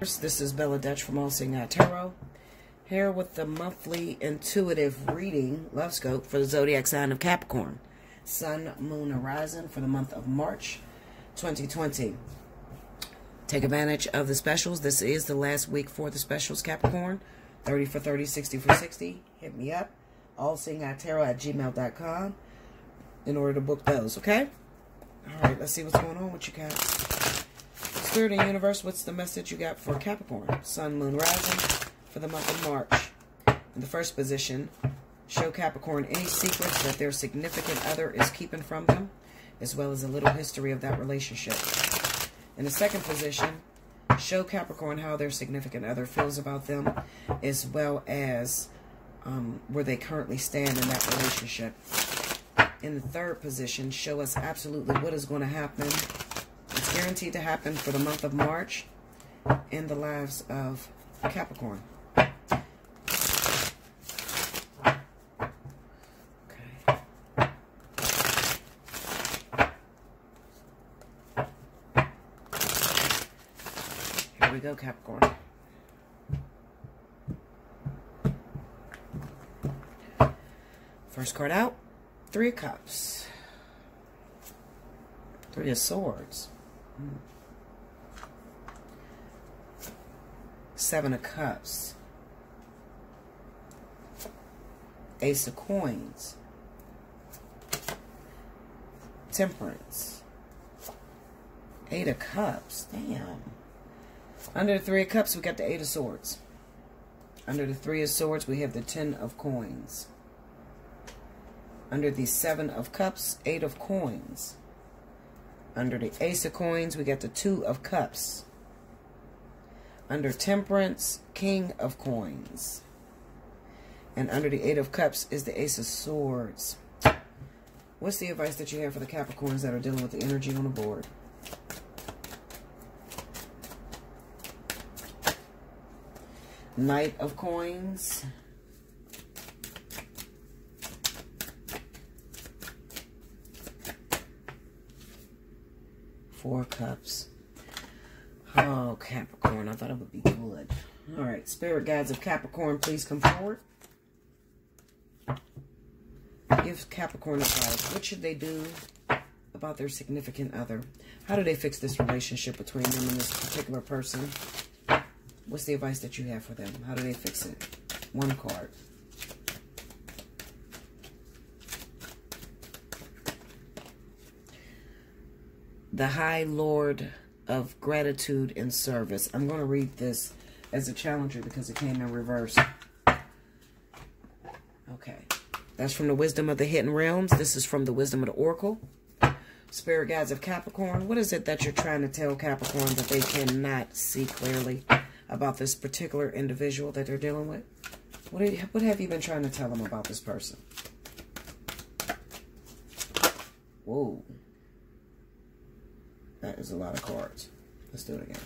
This is Bella Dutch from All Seeing Eye Tarot, here with the monthly intuitive reading love scope for the zodiac sign of Capricorn, Sun, Moon, Horizon for the month of March 2020. Take advantage of the specials. This is the last week for the specials, Capricorn. 30 for 30, 60 for 60. Hit me up, allseeingeyetarot@gmail.com, in order to book those, okay? All right, let's see what's going on with you guys. Spirit and universe, what's the message you got for Capricorn? Sun, Moon, Rising for the month of March. In the first position, show Capricorn any secrets that their significant other is keeping from them, as well as a little history of that relationship. In the second position, show Capricorn how their significant other feels about them, as well as where they currently stand in that relationship. In the third position, show us absolutely what is going to happen. It's guaranteed to happen for the month of March in the lives of Capricorn. Okay. Here we go, Capricorn. First card out. Three of Cups, Three of Swords, Seven of Cups, Ace of Coins, Temperance, Eight of Cups, damn. Under the Three of Cups, we got the Eight of Swords. Under the Three of Swords, we have the Ten of Coins. Under the Seven of Cups, Eight of Coins. Under the Ace of Coins, we got the Two of Cups. Under Temperance, King of Coins. And under the Eight of Cups is the Ace of Swords. What's the advice that you have for the Capricorns that are dealing with the energy on the board? Knight of Coins. Four Cups. Oh, Capricorn, I thought it would be good. All right, Spirit Guides of Capricorn, please come forward. Give Capricorn advice. What should they do about their significant other? How do they fix this relationship between them and this particular person? What's the advice that you have for them? How do they fix it? One card. The High Lord of Gratitude and Service. I'm going to read this as a challenger because it came in reverse. Okay. That's from the Wisdom of the Hidden Realms. This is from the Wisdom of the Oracle. Spirit Guides of Capricorn, what is it that you're trying to tell Capricorn that they cannot see clearly about this particular individual that they're dealing with? What have you been trying to tell them about this person? Whoa. That is a lot of cards. Let's do it again.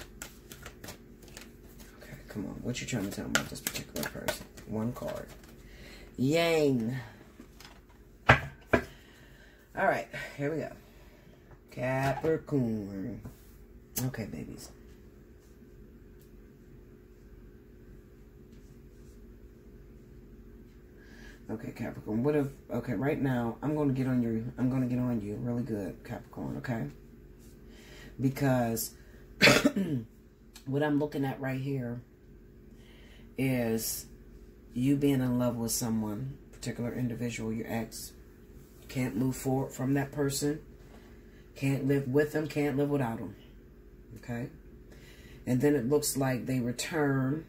Okay, come on. What you trying to tell me about this particular person? One card. Yang. All right, here we go. Capricorn. Okay, babies. Okay, Capricorn. What if? Okay, right now I'm going to get on you. I'm going to get on you really good, Capricorn. Okay. Because what I'm looking at right here is you being in love with someone, particular individual, your ex. Can't move forward from that person. Can't live with them. Can't live without them. Okay? And then it looks like they return,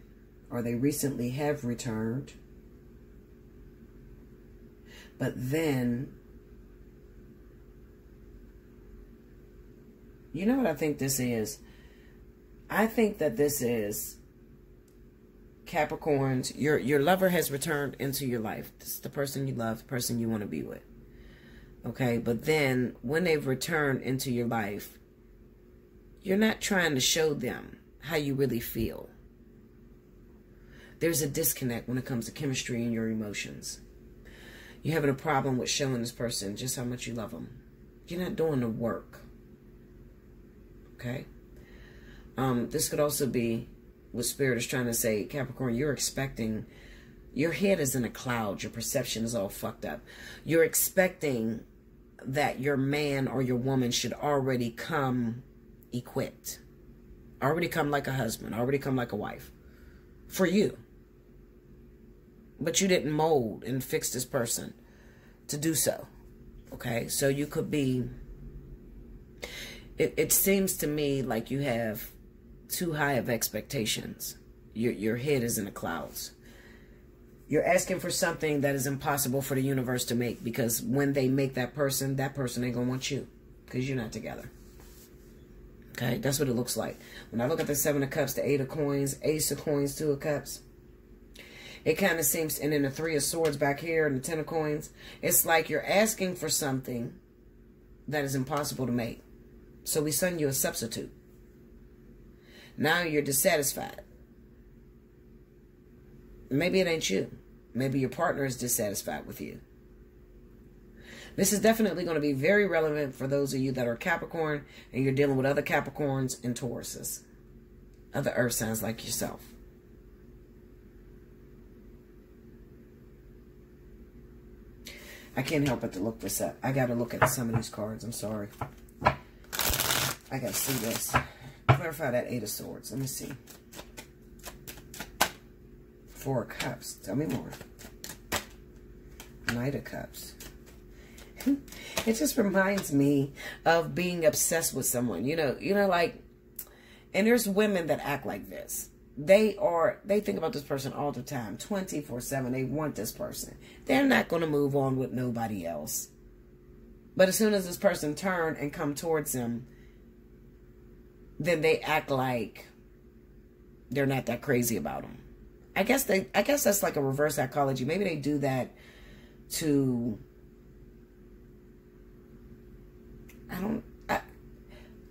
or they recently have returned. But then... you know what I think this is? I think that this is Capricorns. Your lover has returned into your life. This is the person you love, the person you want to be with. Okay, but then when they've returned into your life, you're not trying to show them how you really feel. There's a disconnect when it comes to chemistry and your emotions. You're having a problem with showing this person just how much you love them. You're not doing the work. Okay. This could also be what Spirit is trying to say. Capricorn, you're expecting, your head is in a cloud. Your perception is all fucked up. You're expecting that your man or your woman should already come equipped. Already come like a husband. Already come like a wife. For you. But you didn't mold and fix this person to do so. Okay? So you could be... It seems to me like you have too high of expectations. Your head is in the clouds. You're asking for something that is impossible for the universe to make, because when they make that person ain't going to want you because you're not together. Okay? That's what it looks like. When I look at the Seven of Cups, the Eight of Coins, Ace of Coins, Two of Cups, it kind of seems, and then the Three of Swords back here and the Ten of Coins, it's like you're asking for something that is impossible to make. So we send you a substitute. Now you're dissatisfied. Maybe it ain't you. Maybe your partner is dissatisfied with you. This is definitely going to be very relevant for those of you that are Capricorn and you're dealing with other Capricorns and Tauruses. Other earth signs like yourself. I can't help but to look this up. I got to look at some of these cards. I'm sorry. I gotta see this. Clarify that Eight of Swords. Let me see. Four of Cups. Tell me more. Knight of Cups. It just reminds me of being obsessed with someone. You know, like, and there's women that act like this. They think about this person all the time, 24/7. They want this person. They're not gonna move on with nobody else. But as soon as this person turns and come towards them, then they act like they're not that crazy about them. I guess that's like a reverse psychology. Maybe they do that to,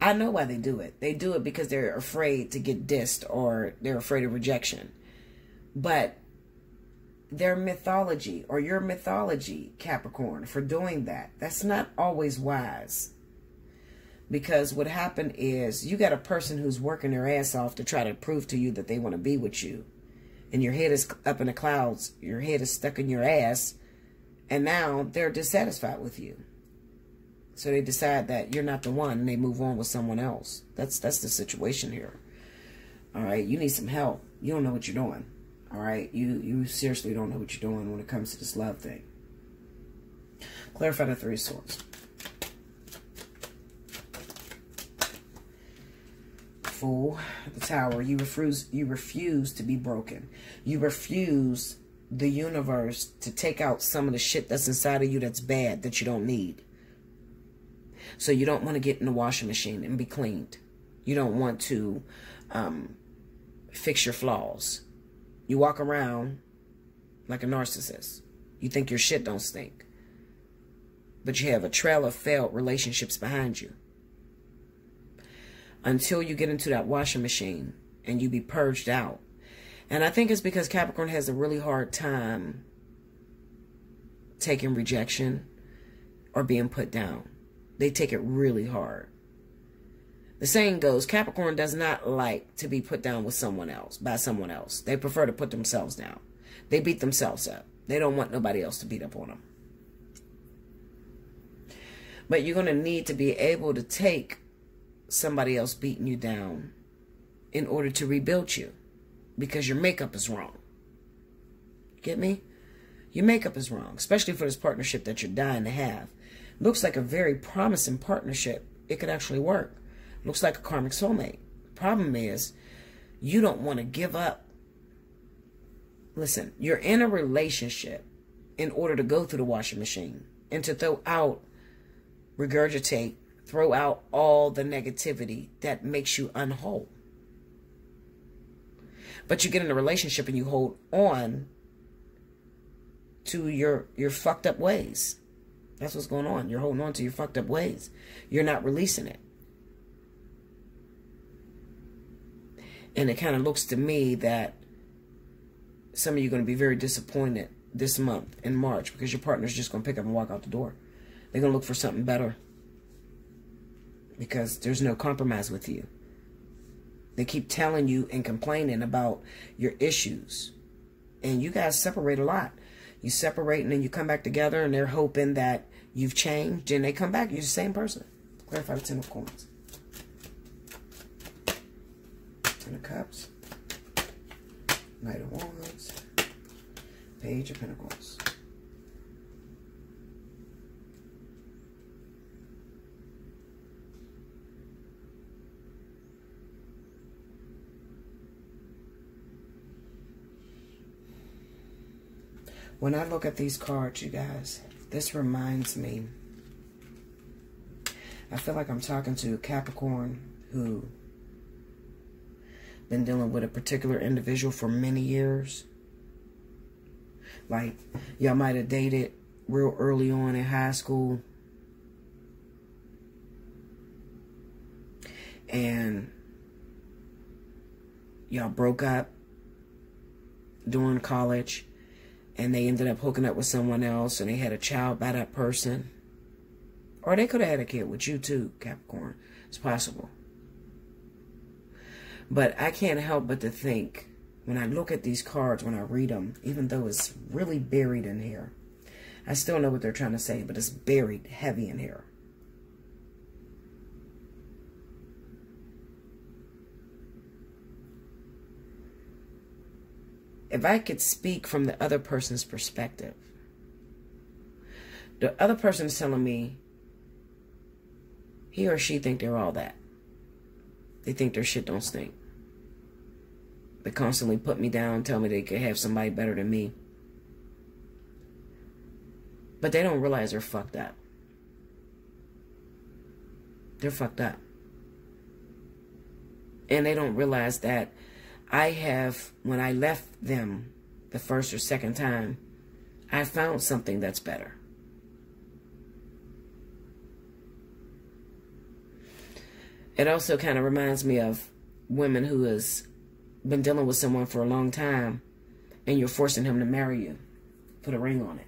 I know why they do it. They do it because they're afraid to get dissed or they're afraid of rejection. But their mythology or your mythology, Capricorn, for doing that, that's not always wise. Because what happened is you got a person who's working their ass off to try to prove to you that they want to be with you. And your head is up in the clouds. Your head is stuck in your ass. And now they're dissatisfied with you. So they decide that you're not the one and they move on with someone else. That's the situation here. All right. You need some help. You don't know what you're doing. All right. You seriously don't know what you're doing when it comes to this love thing. Clarify the Three of Swords. Fool, the Tower. You refuse to be broken. You refuse the universe to take out some of the shit that's inside of you that's bad, that you don't need. So you don't want to get in the washing machine and be cleaned. You don't want to fix your flaws. You walk around like a narcissist. You think your shit don't stink. But you have a trail of failed relationships behind you. Until you get into that washing machine and you be purged out. And I think it's because Capricorn has a really hard time taking rejection or being put down. They take it really hard. The saying goes, Capricorn does not like to be put down with someone else, by someone else. They prefer to put themselves down. They beat themselves up. They don't want nobody else to beat up on them. But you're going to need to be able to take somebody else beating you down in order to rebuild you, because your makeup is wrong. Get me? Your makeup is wrong, especially for this partnership that you're dying to have. Looks like a very promising partnership. It could actually work. Looks like a karmic soulmate. Problem is, you don't want to give up. Listen, you're in a relationship in order to go through the washing machine and to throw out, regurgitate, throw out all the negativity that makes you unwhole. But you get in a relationship and you hold on to your fucked up ways. That's what's going on. You're holding on to your fucked up ways. You're not releasing it. And it kind of looks to me that some of you are going to be very disappointed this month in March, because your partner's just going to pick up and walk out the door. They're going to look for something better. Because there's no compromise with you. They keep telling you and complaining about your issues. And you guys separate a lot. You separate and then you come back together and they're hoping that you've changed. And they come back, you're the same person. Clarify the 10 of coins. 10 of cups. Knight of wands. Page of pentacles. When I look at these cards, you guys, this reminds me, I feel like I'm talking to a Capricorn who been dealing with a particular individual for many years. Like, y'all might have dated real early on in high school. And y'all broke up during college. And they ended up hooking up with someone else. And they had a child by that person. Or they could have had a kid with you too, Capricorn. It's possible. But I can't help but to think, when I look at these cards, when I read them, even though it's really buried in here, I still know what they're trying to say, but it's buried heavy in here. If I could speak from the other person's perspective, the other person is telling me he or she think they're all that. They think their shit don't stink. They constantly put me down, tell me they could have somebody better than me. But they don't realize they're fucked up. They're fucked up. And they don't realize that I have, when I left them the first or second time, I found something that's better. It also kind of reminds me of women who has been dealing with someone for a long time and you're forcing him to marry you. Put a ring on it.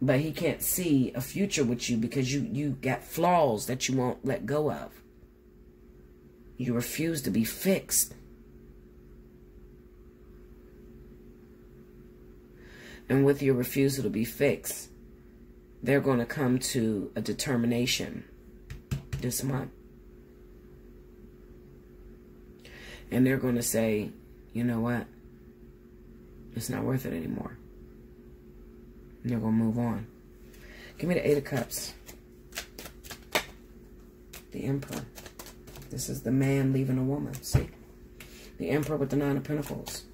But he can't see a future with you because you got flaws that you won't let go of. You refuse to be fixed. And with your refusal to be fixed, they're going to come to a determination this month. And they're going to say, you know what? It's not worth it anymore. And they're going to move on. Give me the 8 of cups. The Emperor. This is the man leaving a woman. See? The Emperor with the 9 of pentacles.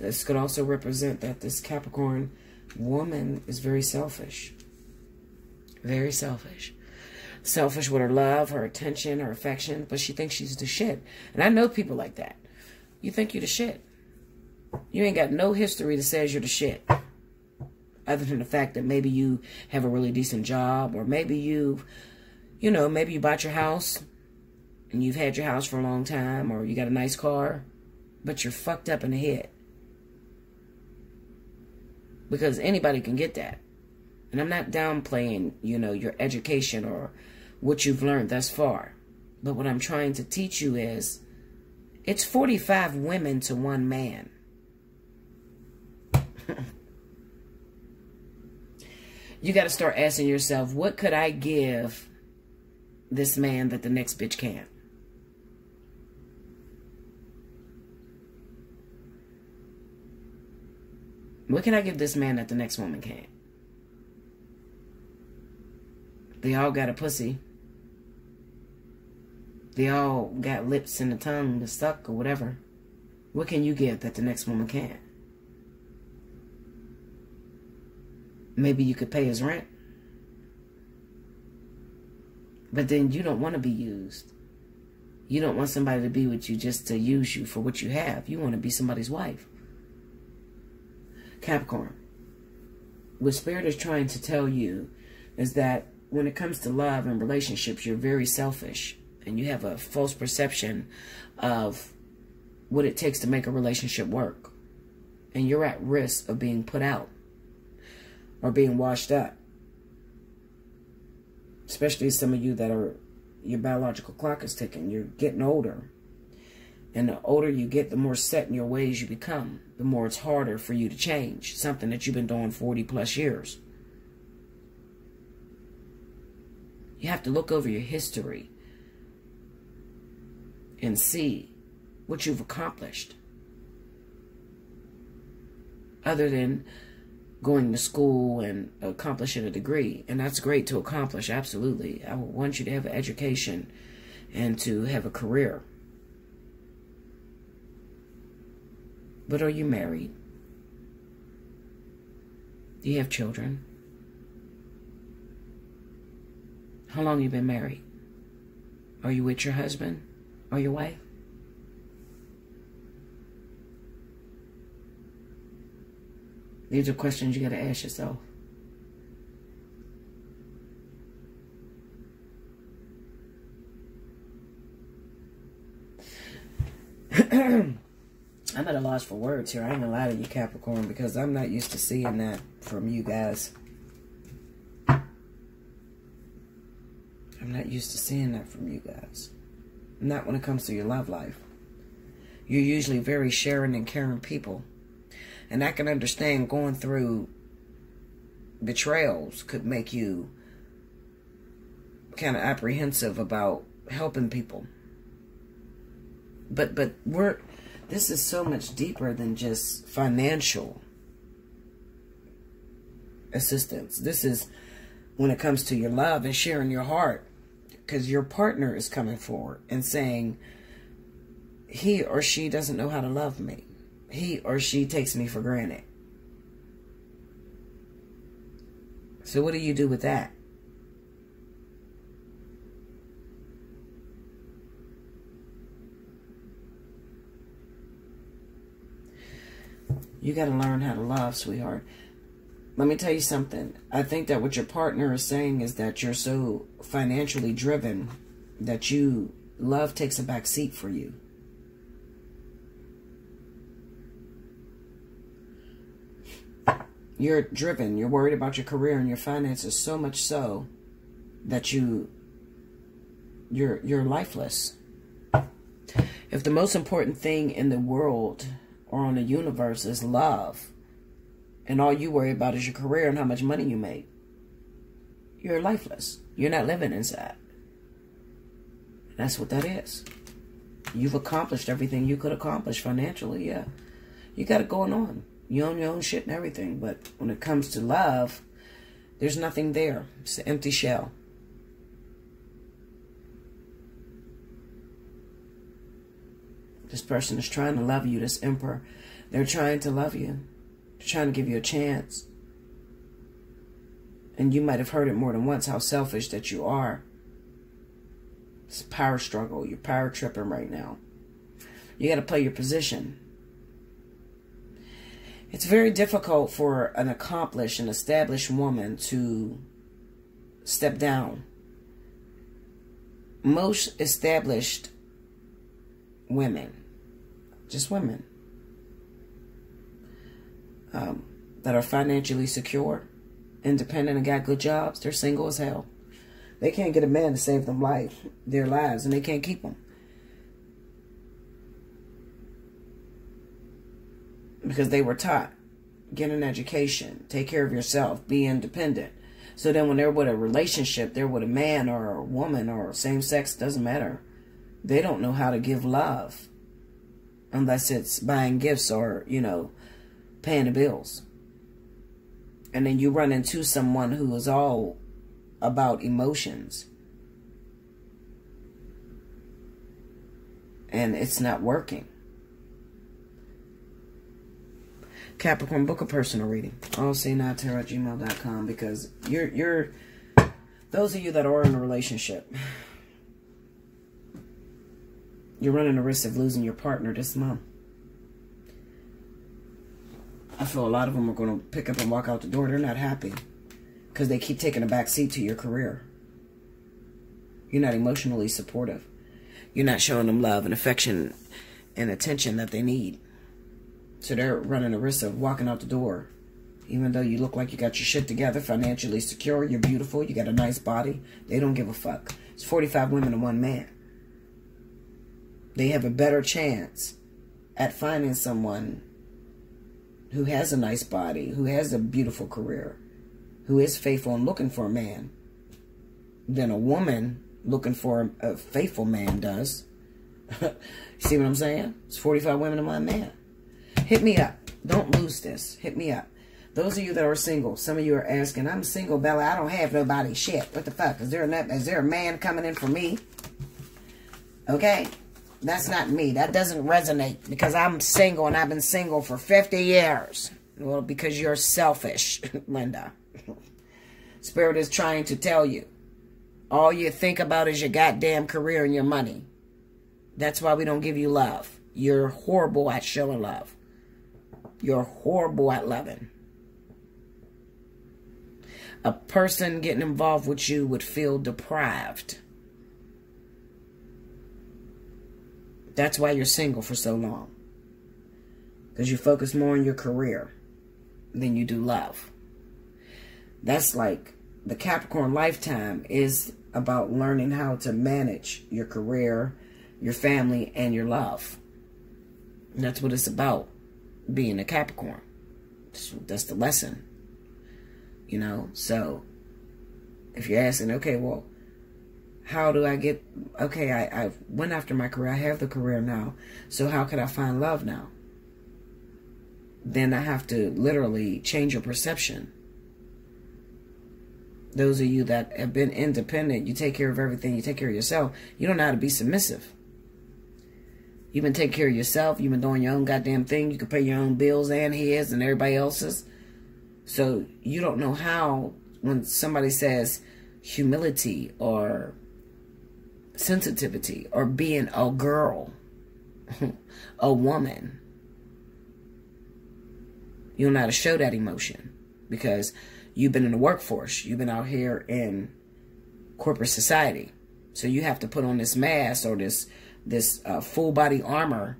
This could also represent that this Capricorn woman is very selfish. Very selfish. Selfish with her love, her attention, her affection, but she thinks she's the shit. And I know people like that. You think you're the shit. You ain't got no history that says you're the shit. Other than the fact that maybe you have a really decent job, or maybe you bought your house and you've had your house for a long time, or you got a nice car, but you're fucked up in the head. Because anybody can get that. And I'm not downplaying, you know, your education or what you've learned thus far. But what I'm trying to teach you is it's 45 women to one man. You got to start asking yourself, what could I give this man that the next bitch can't? What can I give this man that the next woman can't? They all got a pussy. They all got lips and a tongue to suck or whatever. What can you give that the next woman can't? Maybe you could pay his rent. But then you don't want to be used. You don't want somebody to be with you just to use you for what you have. You want to be somebody's wife. Capricorn, what Spirit is trying to tell you is that when it comes to love and relationships, you're very selfish and you have a false perception of what it takes to make a relationship work. And you're at risk of being put out or being washed up. Especially some of you that are Your biological clock is ticking. You're getting older. And the older you get, the more set in your ways you become. The more it's harder for you to change something that you've been doing 40 plus years. You have to look over your history and see what you've accomplished. Other than going to school and accomplishing a degree. And that's great to accomplish, absolutely. I want you to have an education and to have a career. But are you married? Do you have children? How long have you been married? Are you with your husband or your wife? These are questions you got to ask yourself. I'm at a loss for words here. I ain't gonna lie to you, Capricorn, because I'm not used to seeing that from you guys. I'm not used to seeing that from you guys. Not when it comes to your love life. You're usually very sharing and caring people. And I can understand going through betrayals could make you kind of apprehensive about helping people. But we're... This is so much deeper than just financial assistance. This is when it comes to your love and sharing your heart. Because your partner is coming forward and saying, he or she doesn't know how to love me. He or she takes me for granted. So what do you do with that? You got to learn how to love, sweetheart. Let me tell you something. I think that what your partner is saying is that you're so financially driven that love takes a back seat for you. You're driven. You're worried about your career and your finances so much so that you're lifeless. If the most important thing in the world or on the universe is love, and all you worry about is your career and how much money you make, you're lifeless. You're not living inside. And that's what that is. You've accomplished everything you could accomplish financially, yeah. You got it going on. You own your own shit and everything, but when it comes to love, there's nothing there. It's an empty shell. This person is trying to love you, this Emperor. They're trying to love you. They're trying to give you a chance. And you might have heard it more than once, how selfish that you are. It's a power struggle. You're power tripping right now. You got to play your position. It's very difficult for an accomplished and established woman to step down. Most established women, just women that are financially secure, independent, and got good jobs, they're single as hell. They can't get a man to save them their lives, and they can't keep them because they were taught, get an education, take care of yourself, be independent. So then when they're with a relationship, they're with a man or a woman or same sex, doesn't matter, they don't know how to give love unless it's buying gifts or, you know, paying the bills. And then you run into someone who is all about emotions. And it's not working. Capricorn, book a personal reading. allseeingeyetarot@gmail.com, because you're those of you that are in a relationship, you're running the risk of losing your partner this month. I feel a lot of them are going to pick up and walk out the door. They're not happy because they keep taking a back seat to your career. You're not emotionally supportive. You're not showing them love and affection and attention that they need. So they're running the risk of walking out the door. Even though you look like you got your shit together, financially secure, you're beautiful, you got a nice body, they don't give a fuck. It's 45 women and one man. They have a better chance at finding someone who has a nice body, who has a beautiful career, who is faithful and looking for a man, than a woman looking for a faithful man does. See what I'm saying? It's 45 women and one man. Hit me up. Don't lose this. Hit me up. Those of you that are single, some of you are asking, I'm single, Bella. I don't have nobody. Shit. What the fuck? Is there a man coming in for me? Okay? That's not me. That doesn't resonate because I'm single and I've been single for 50 years. Well, because you're selfish, Linda. Spirit is trying to tell you. All you think about is your goddamn career and your money. That's why we don't give you love. You're horrible at showing love. You're horrible at loving. A person getting involved with you would feel deprived. That's why you're single for so long. Because you focus more on your career than you do love. That's like the Capricorn lifetime is about learning how to manage your career, your family, and your love. And that's what it's about, being a Capricorn. That's the lesson. You know, so if you're asking, okay, well, how do I get, okay, I went after my career, I have the career now, so how could I find love now? Then I have to literally change your perception. Those of you that have been independent, you take care of everything, you take care of yourself, you don't know how to be submissive. You've been taking care of yourself, you've been doing your own goddamn thing, you can pay your own bills and his and everybody else's. So you don't know how, when somebody says humility or sensitivity or being a girl, a woman, you don't know how to show that emotion because you've been in the workforce. You've been out here in corporate society. So you have to put on this mask or this full body armor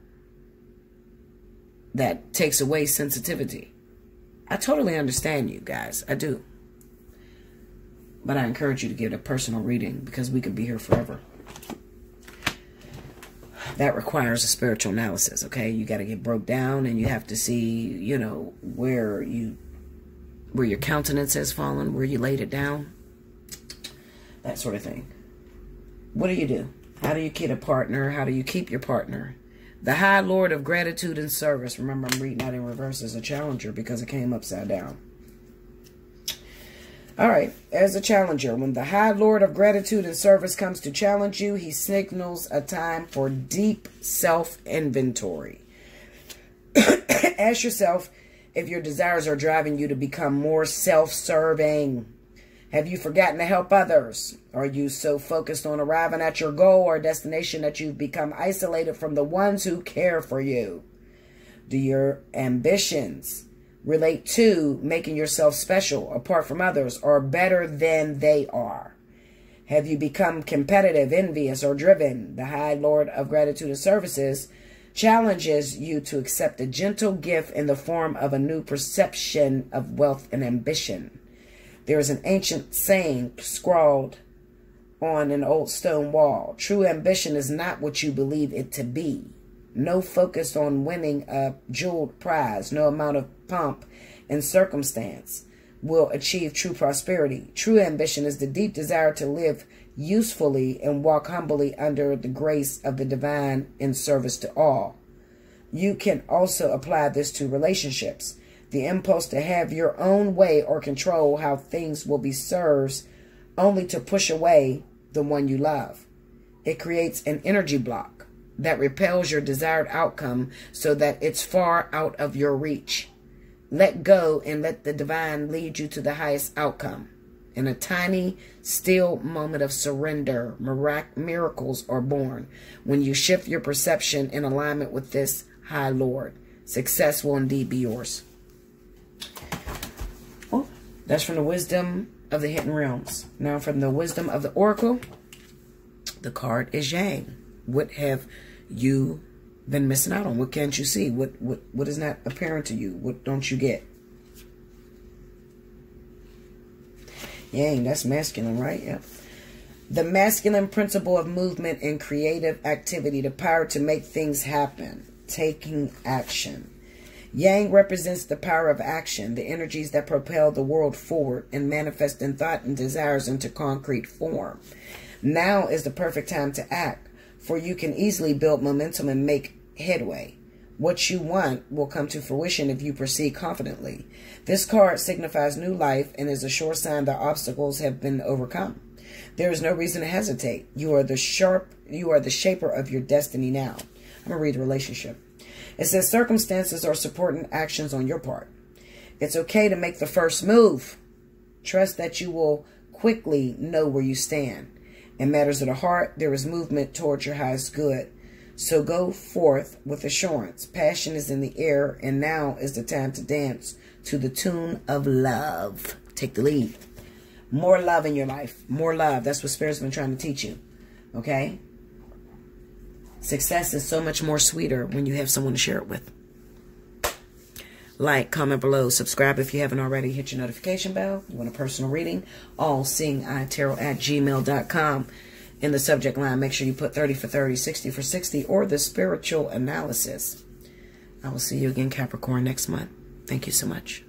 that takes away sensitivity. I totally understand you guys. I do. But I encourage you to get a personal reading because we could be here forever. That requires a spiritual analysis, okay? You got to get broke down and you have to see, you know, where your countenance has fallen, where you laid it down, that sort of thing. What do you do? How do you get a partner? How do you keep your partner? The High Lord of Gratitude and Service. Remember, I'm reading that in reverse as a challenger because it came upside down. All right, as a challenger, when the High Lord of Gratitude and Service comes to challenge you, he signals a time for deep self-inventory. Ask yourself if your desires are driving you to become more self-serving. Have you forgotten to help others? Are you so focused on arriving at your goal or destination that you've become isolated from the ones who care for you? Do your ambitions relate to making yourself special, apart from others, or better than they are? Have you become competitive, envious, or driven? The High Lord of Gratitude and Services challenges you to accept a gentle gift in the form of a new perception of wealth and ambition. There is an ancient saying scrawled on an old stone wall. True ambition is not what you believe it to be. No focus on winning a jeweled prize. No amount of pomp and circumstance will achieve true prosperity. True ambition is the deep desire to live usefully and walk humbly under the grace of the divine in service to all. You can also apply this to relationships. The impulse to have your own way or control how things will be serves only to push away the one you love. It creates an energy block that repels your desired outcome so that it's far out of your reach. Let go and let the divine lead you to the highest outcome. In a tiny, still moment of surrender, miracles are born. When you shift your perception in alignment with this High Lord, success will indeed be yours. That's from the Wisdom of the Hidden Realms. Now from the Wisdom of the Oracle, the card is Yang. What have you been missing out on? What can't you see? What is not apparent to you? What don't you get? Yang, that's masculine, right? Yep. The masculine principle of movement and creative activity, the power to make things happen, taking action. Yang represents the power of action, the energies that propel the world forward and manifest in thought and desires into concrete form. Now is the perfect time to act, for you can easily build momentum and make headway. What you want will come to fruition if you proceed confidently. This card signifies new life and is a sure sign that obstacles have been overcome. There is no reason to hesitate. You are the shaper of your destiny now. I'm going to read relationship. It says circumstances are supporting actions on your part. It's okay to make the first move. Trust that you will quickly know where you stand. In matters of the heart, there is movement towards your highest good. So go forth with assurance. Passion is in the air, and now is the time to dance to the tune of love. Take the lead. More love in your life. More love. That's what Spirit's been trying to teach you. Okay? Success is so much more sweeter when you have someone to share it with. Like, comment below, subscribe if you haven't already, hit your notification bell. You want a personal reading? allseeingeyetarot@gmail.com. In the subject line, make sure you put 30 for 30, 60 for 60, or the spiritual analysis. I will see you again, Capricorn, next month. Thank you so much.